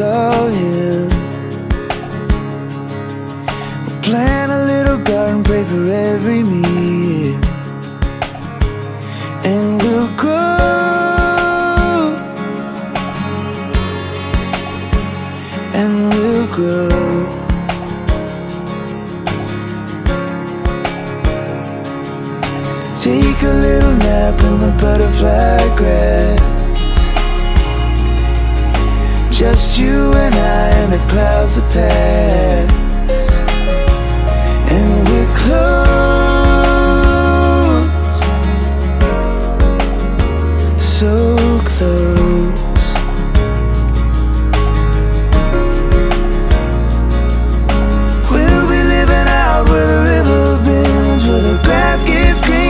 little hill. We'll plant a little garden, pray for every meal. And we'll grow, and we'll grow. Take a little nap in the butterfly grass, just you and I, and the clouds that pass. And we're close, so close. We'll be living out where the river bends, where the grass gets green.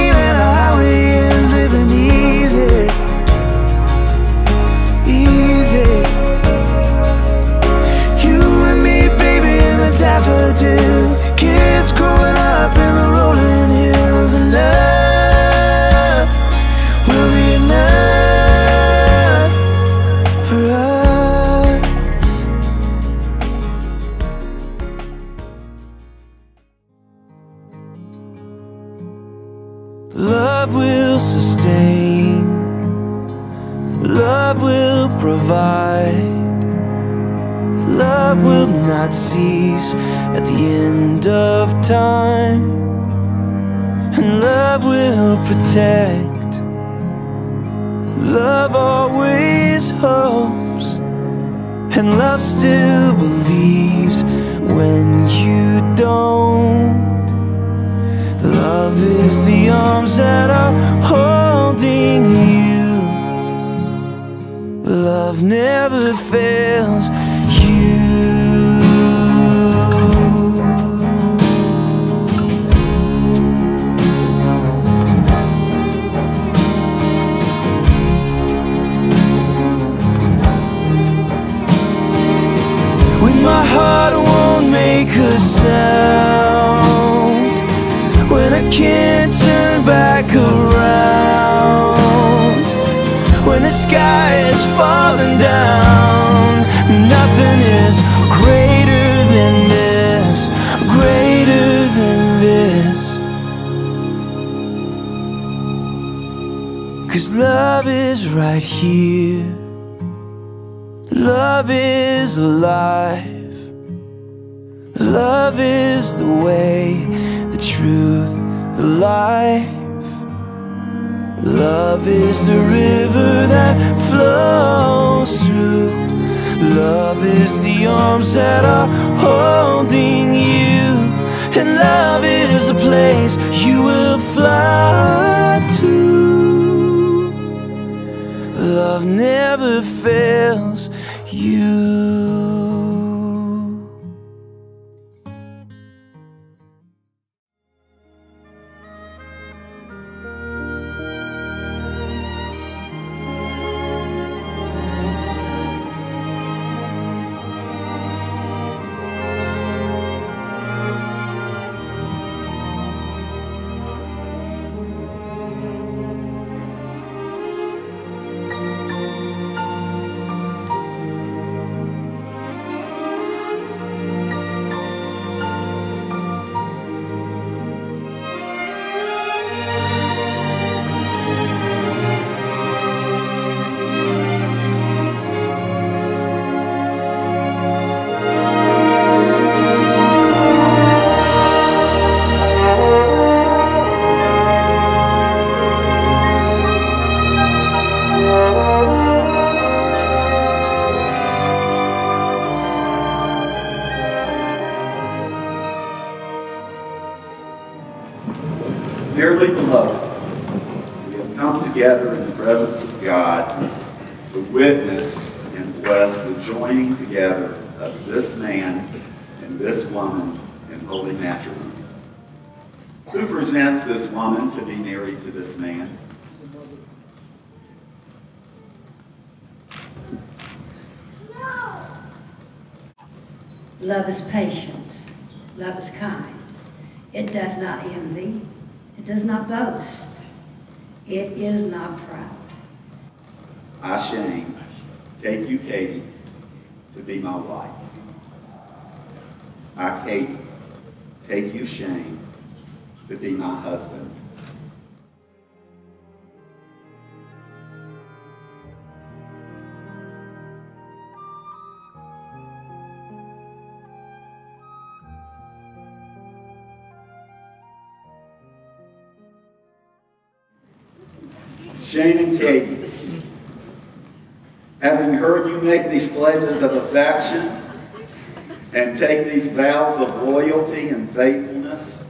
Kids growing up in the rolling hills, and love will be enough for us. Love will sustain, love will provide, love will not cease at the end of time. And love will protect, love always hopes, and love still believes when you don't. Love is the arms that are holding you. Love never fails. My heart won't make a sound, when I can't turn back around, when the sky is falling down, nothing is greater than this, greater than this. 'Cause love is right here, love is alive, love is the way, the truth, the life. Love is the river that flows through, love is the arms that are holding you, and love is a place you will fly to. Love never fails you. Dearly beloved, we have come together in the presence of God to witness and bless the joining together of this man and this woman in holy matrimony. Who presents this woman to be married to this man? No. Love is patient. Love is kind. It does not envy. It does not boast. It is not proud. I, Shane, take you, Katie, to be my wife. I, Katie, take you, Shane, to be my husband. Shane and Katie, having heard you make these pledges of affection and take these vows of loyalty and faithfulness,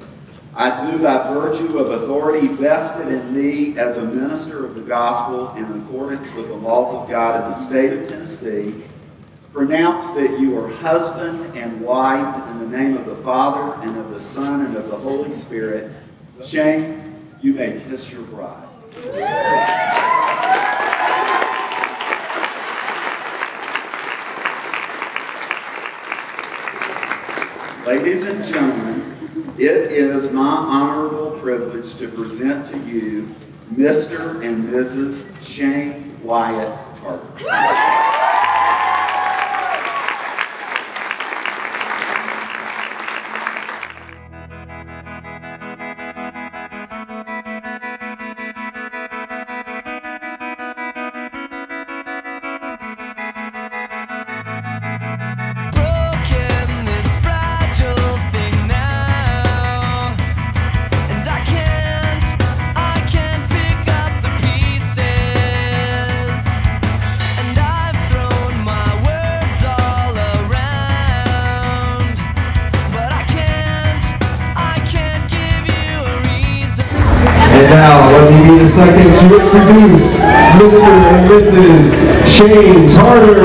I do, by virtue of authority vested in me as a minister of the gospel in accordance with the laws of God in the state of Tennessee, pronounce that you are husband and wife in the name of the Father and of the Son and of the Holy Spirit. Shane, you may kiss your bride. Ladies and gentlemen, it is my honorable privilege to present to you Mr. and Mrs. Shane Wyatt Tarter. Now, let me be the second to introduce Mr. and Mrs. Shane Tarter.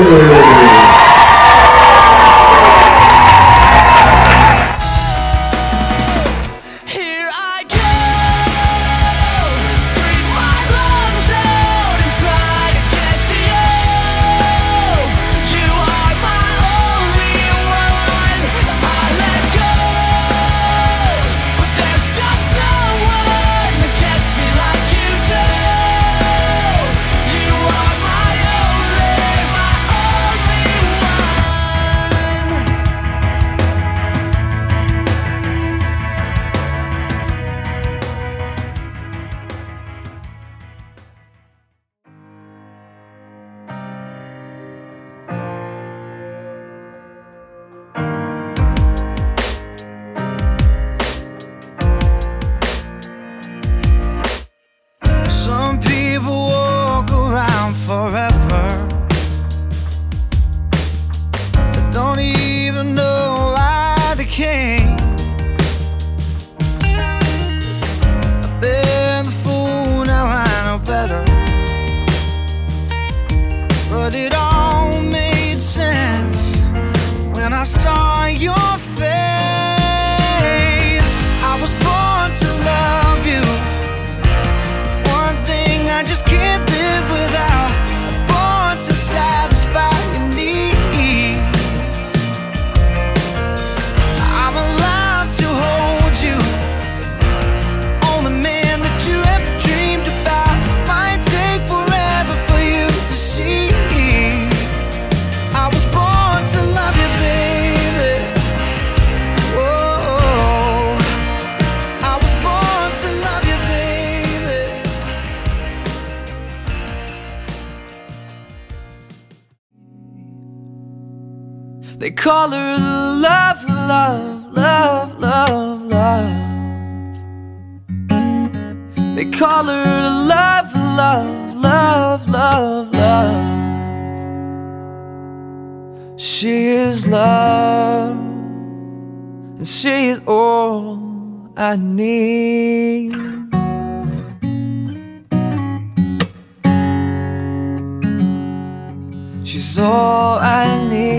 But it all made sense when I saw your face. I was born to love you. One thing I just can't live without. I'm born to satisfy your needs. I'm allowed to hold you. Only man that you ever dreamed about. Might take forever for you to see. They call her love, love, love, love, love. They call her love, love, love, love, love. She is love, and she is all I need. She's all I need.